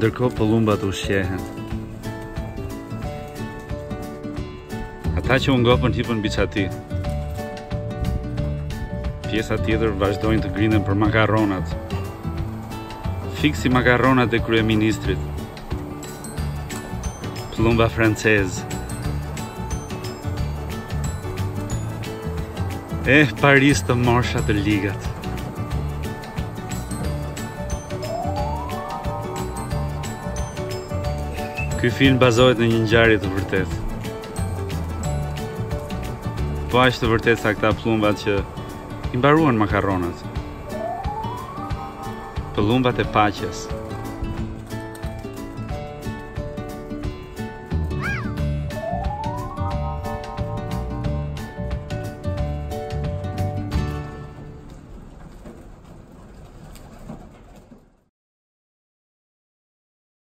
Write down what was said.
Ndërkohë pëllumbat ushqehen. Ata që u ngopën hipën biçati. Pjesa tjetër vazhdojnë të grinen për makaronat. Fiksi makaronat e kryeministrit. Pëllumba francez. Paris të morsha të ligat. Ky film bazohet në një ngjarje të vërtetë. Po aq të vërtetë sa këta pëllumbat që i mbaruan makaronat. Pëllumbat e paqes.